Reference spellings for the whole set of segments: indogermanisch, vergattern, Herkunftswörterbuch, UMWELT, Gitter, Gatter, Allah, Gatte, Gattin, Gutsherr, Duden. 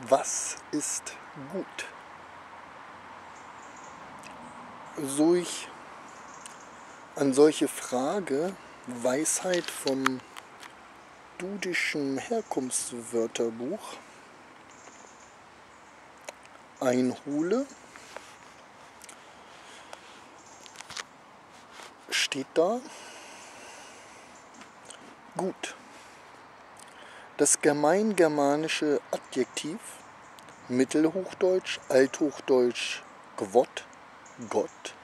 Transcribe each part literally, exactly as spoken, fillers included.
Was ist gut? Solch, an solche Frage, Weisheit vom dudischen Herkunftswörterbuch einhole, steht da gut. Das gemein-germanische Adjektiv, mittelhochdeutsch, althochdeutsch, gwott, Gott,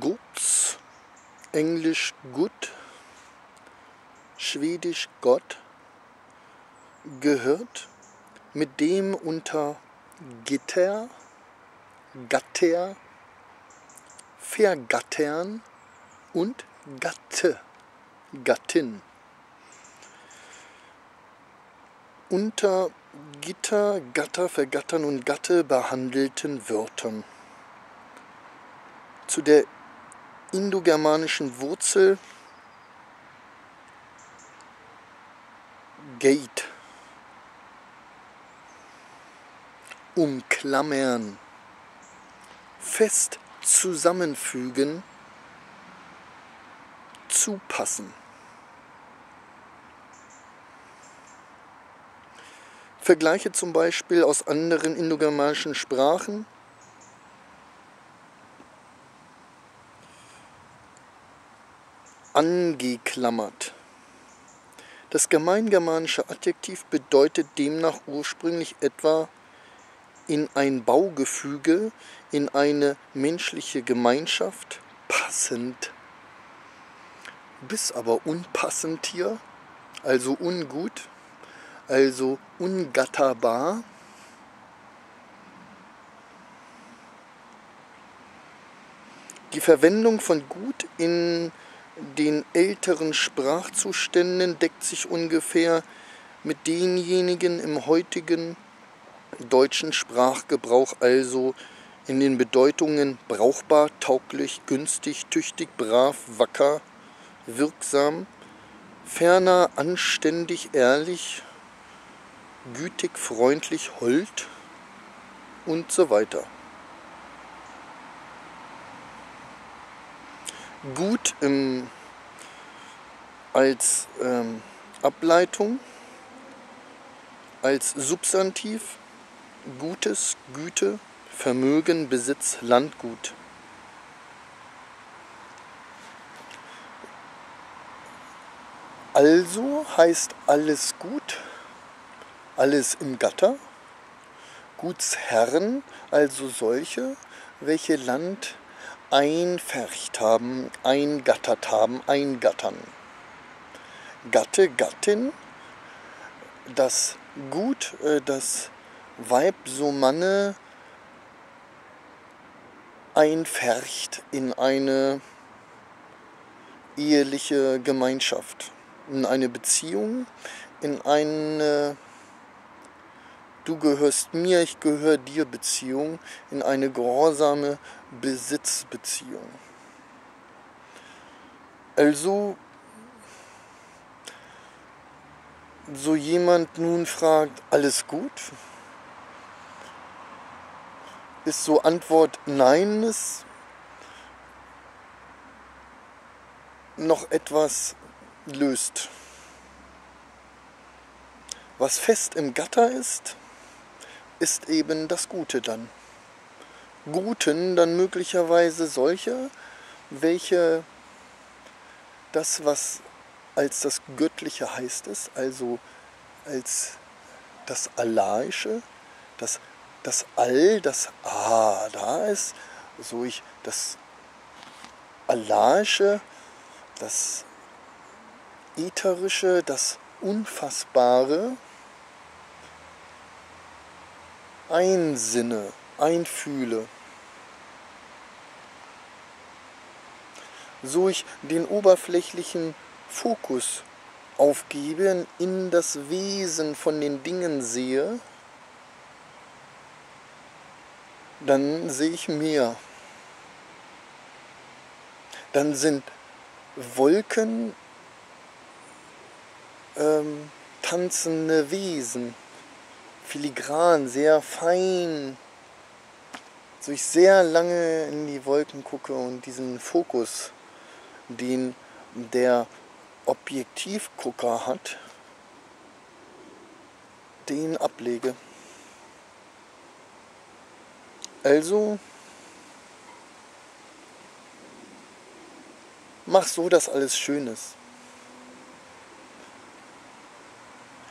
guts, englisch gut, schwedisch Gott, gehört mit dem unter Gitter, Gatter, vergattern und Gatte, Gattin. Unter Gitter, Gatter, Vergattern und Gatte behandelten Wörtern. Zu der indogermanischen Wurzel Gate, umklammern, fest zusammenfügen, zupassen. Vergleiche zum Beispiel aus anderen indogermanischen Sprachen. Angeklammert. Das gemeingermanische Adjektiv bedeutet demnach ursprünglich etwa in ein Baugefüge, in eine menschliche Gemeinschaft passend. Bis aber unpassend hier, also ungut, also ungatterbar, die Verwendung von gut in den älteren Sprachzuständen deckt sich ungefähr mit denjenigen im heutigen deutschen Sprachgebrauch, also in den Bedeutungen brauchbar, tauglich, günstig, tüchtig, brav, wacker, wirksam, ferner anständig, ehrlich, gütig, freundlich, hold und so weiter. Gut im, als ähm, Ableitung, als Substantiv, Gutes, Güte, Vermögen, Besitz, Landgut. Also heißt alles gut, alles im Gatter, Gutsherren, also solche, welche Land einfärcht haben, eingattert haben, eingattern. Gatte, Gattin, das Gut, das Weib, so Manne, einfärcht in eine eheliche Gemeinschaft, in eine Beziehung, in eine Du gehörst mir, ich gehöre dir Beziehung, in eine gehorsame Besitzbeziehung. Also, so jemand nun fragt, alles gut? Ist so Antwort Nein, ist noch etwas löst. Was fest im Gatter ist, ist eben das Gute dann. Guten dann möglicherweise solche, welche das, was als das Göttliche heißt ist, also als das Allahische, das, das All, das Ah da ist, so ich das Allahische, das Ätherische, das Unfassbare, einsinne, einfühle. So ich den oberflächlichen Fokus aufgebe, in das Wesen von den Dingen sehe, dann sehe ich mehr. Dann sind Wolken ähm, tanzende Wesen, filigran, sehr fein, so ich sehr lange in die Wolken gucke und diesen Fokus, den der Objektivgucker hat, den ablege. Also mach so, dass alles schön ist.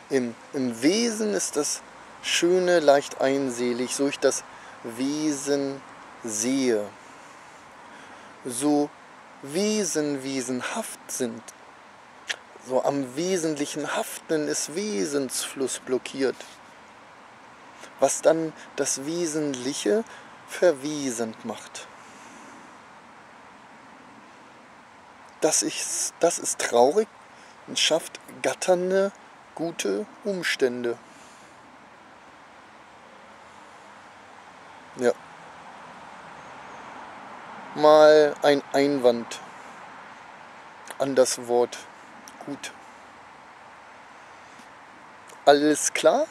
Im, im Wesen ist das Schöne leicht einselig, so ich das Wesen sehe. So Wesen wesenhaft sind, so am Wesentlichen haften ist Wesensfluss blockiert, was dann das Wesentliche verwesend macht. Das ist, das ist traurig und schafft gatternde, gute Umstände. Ja. Mal ein Einwand an das Wort gut. Alles klar?